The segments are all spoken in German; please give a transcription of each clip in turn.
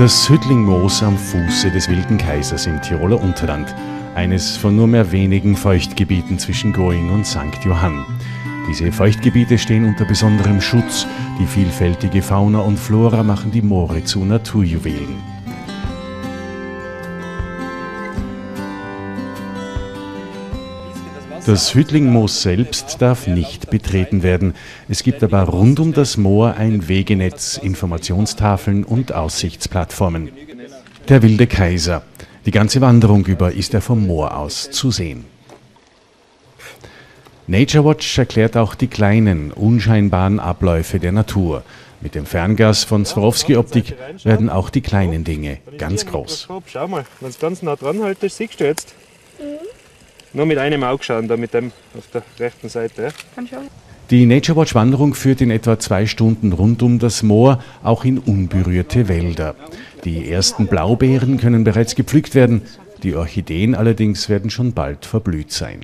Das Hüttlingmoos am Fuße des Wilden Kaisers im Tiroler Unterland, eines von nur mehr wenigen Feuchtgebieten zwischen Going und St. Johann. Diese Feuchtgebiete stehen unter besonderem Schutz, die vielfältige Fauna und Flora machen die Moore zu Naturjuwelen. Das Hüttlingmoos selbst darf nicht betreten werden. Es gibt aber rund um das Moor ein Wegenetz, Informationstafeln und Aussichtsplattformen. Der Wilde Kaiser. Die ganze Wanderung über ist er vom Moor aus zu sehen. Nature Watch erklärt auch die kleinen, unscheinbaren Abläufe der Natur. Mit dem Fernglas von Swarovski-Optik werden auch die kleinen Dinge ganz groß. Schau mal, wenn du ganz nah dran haltest, siehst du jetzt. Nur mit einem Auge schauen, da mit dem auf der rechten Seite. Ja. Die Nature Watch Wanderung führt in etwa 2 Stunden rund um das Moor, auch in unberührte Wälder. Die ersten Blaubeeren können bereits gepflückt werden, die Orchideen allerdings werden schon bald verblüht sein.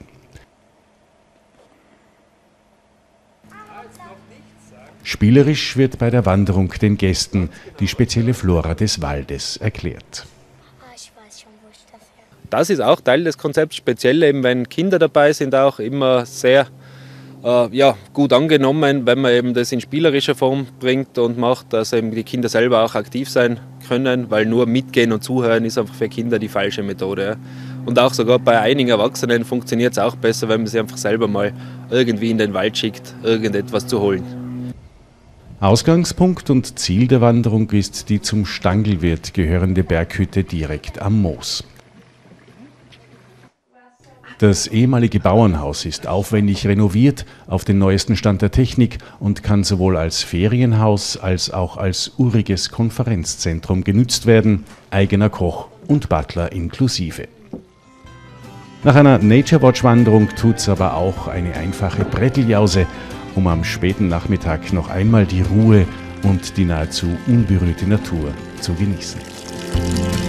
Spielerisch wird bei der Wanderung den Gästen die spezielle Flora des Waldes erklärt. Das ist auch Teil des Konzepts, speziell eben, wenn Kinder dabei sind, auch immer sehr gut angenommen, wenn man eben das in spielerischer Form bringt und macht, dass eben die Kinder selber auch aktiv sein können, weil nur mitgehen und zuhören ist einfach für Kinder die falsche Methode. Ja. Und auch sogar bei einigen Erwachsenen funktioniert es auch besser, wenn man sie einfach selber mal irgendwie in den Wald schickt, irgendetwas zu holen. Ausgangspunkt und Ziel der Wanderung ist die zum Stanglwirt gehörende Berghütte direkt am Moos. Das ehemalige Bauernhaus ist aufwendig renoviert, auf den neuesten Stand der Technik und kann sowohl als Ferienhaus als auch als uriges Konferenzzentrum genützt werden, eigener Koch und Butler inklusive. Nach einer Nature Watch Wanderung tut's aber auch eine einfache Bretteljause, um am späten Nachmittag noch einmal die Ruhe und die nahezu unberührte Natur zu genießen.